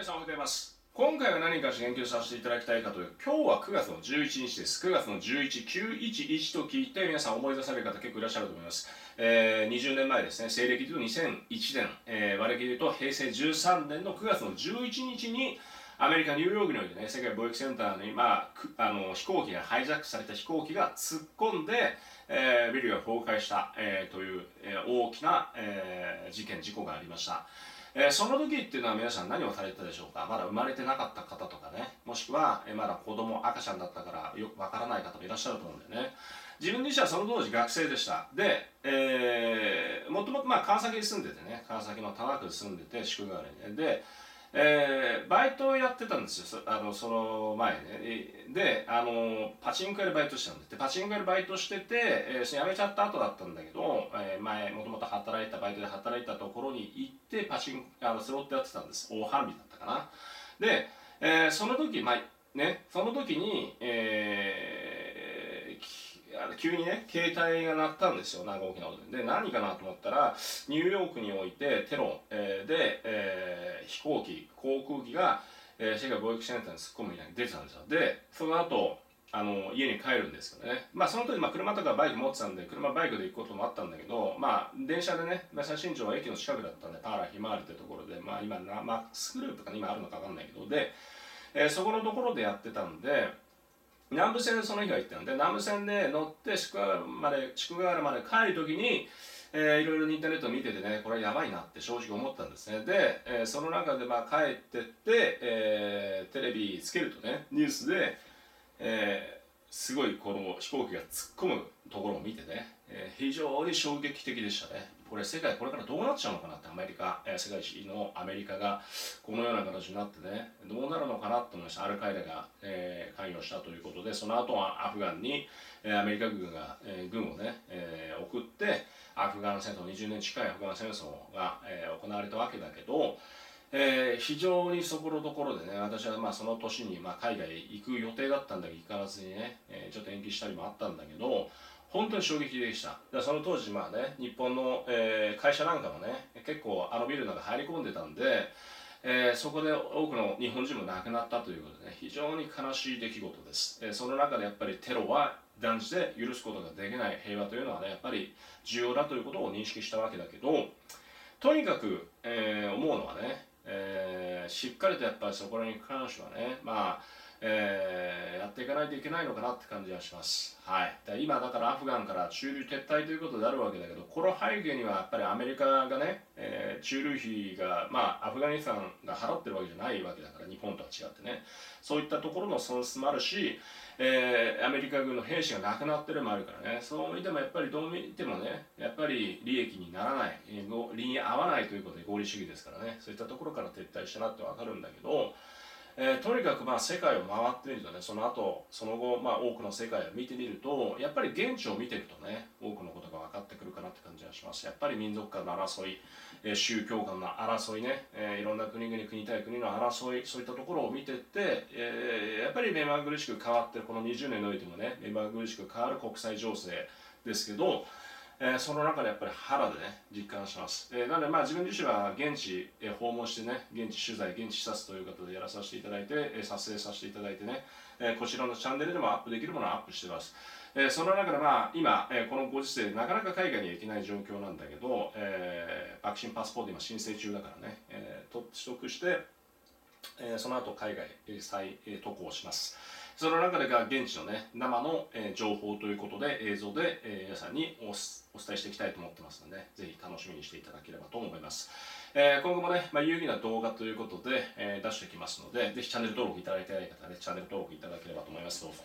皆さんおはようございます。今回は何か言及させていただきたいかという、今日は9月の11日です。9月の11、911と聞いて皆さん思い出される方結構いらっしゃると思います。20年前ですね、西暦でいうと2001年、和暦でいうと平成13年の9月の11日に、アメリカ・ニューヨークにおいてね、世界貿易センターに、飛行機がハイジャックされた飛行機が突っ込んで、ビルが崩壊した、という、大きな、事故がありました。その時っていうのは皆さん何をされてたでしょうか。まだ生まれてなかった方とかね、もしくはまだ子供赤ちゃんだったからよくわからない方もいらっしゃると思うんだよね。自分自身はその当時学生でした。で、もともと川崎に住んでてね、川崎の田中区に住んでて、宿川にね。で、バイトをやってたんですよ、その前ね。で、パチンコ屋でバイトしてたんです。で、パチンコ屋でバイトしてて、辞めちゃった後だったんだけど、前、もともと働いた、バイトで働いたところに行って、スロットやってたんです。大花火だったかな。で、その時に、急にね、携帯が鳴ったんですよ、なんか大きな音で。で、何かなと思ったら、ニューヨークにおいてテロ、で、航空機が、世界貿易センターに突っ込むみたいに出てたんですよ。で、その後、家に帰るんですけどね。その時、車とかバイク持ってたんで、バイクで行くこともあったんだけど、電車でね、新庄は駅の近くだったんで、パーラひまわりってところで、今、スクールとか今あるのかわかんないけど、で、そこのところでやってたんで、南武線でその日は行ったんで、南武線で乗って宿河原まで帰るときに、いろいろインターネット見ててね、これやばいなって正直思ったんですね。で、その中で帰ってって、テレビつけるとね、ニュースで、すごいこの飛行機が突っ込むところを見てね、非常に衝撃的でしたね。これからどうなっちゃうのかなって、世界一のアメリカがこのような形になってね、どうなるのかなって思いました。アルカイダが、関与したということで、その後はアフガンに、アメリカ軍が、軍をね、送って、アフガン戦争、20年近いアフガン戦争が、行われたわけだけど、非常にそこのところでね、私はその年に海外行く予定だったんだけど、行かずにね、ちょっと延期したりもあったんだけど、本当に衝撃でした。で、その当時日本の、会社なんかもね、結構ビルの中入り込んでたんで、そこで多くの日本人も亡くなったということでね、非常に悲しい出来事です。その中でやっぱりテロは断じて許すことができない、平和というのはね、やっぱり重要だということを認識したわけだけど、とにかく、思うのはね、しっかりとやっぱりそこらに関してはね、やっていかないといけないのかなって感じがします。はい。今だからアフガンから駐留撤退ということであるわけだけど、この背景にはやっぱりアメリカがね、駐留費が、アフガニスタンが払ってるわけじゃないわけだから、日本とは違ってね、そういったところの損失もあるし、アメリカ軍の兵士が亡くなってるのもあるからね、そう見てもやっぱりどう見てもね、やっぱり利益にならない、理に合わないということで合理主義ですからね、そういったところから撤退したなってわかるんだけど、とにかく世界を回ってみるとね、その後、多くの世界を見てみると、やっぱり現地を見ていくとね、多くのことが分かってくるかなって感じがします。やっぱり民族間の争い、宗教間の争いね、いろんな国々、国対国の争い、そういったところを見てって、やっぱり目まぐるしく変わってる、この20年においてもね、目まぐるしく変わる国際情勢ですけど、その中でやっぱり腹でね、実感します。なので自分自身は現地訪問してね、現地取材、現地視察ということでやらさせていただいて、撮影させていただいてね、こちらのチャンネルでもアップできるものをアップしてます。その中で今、このご時世、なかなか海外に行けない状況なんだけど、ワクチンパスポート今申請中だからね、取得して、その後海外再渡航します。その中で現地のね、生の情報ということで、映像で皆さんにお伝えしていきたいと思ってますので、ぜひ楽しみにしていただければと思います。今後もね、有意義な動画ということで出してきますので、ぜひチャンネル登録いただきたい方はね、チャンネル登録いただければと思います。どうぞ。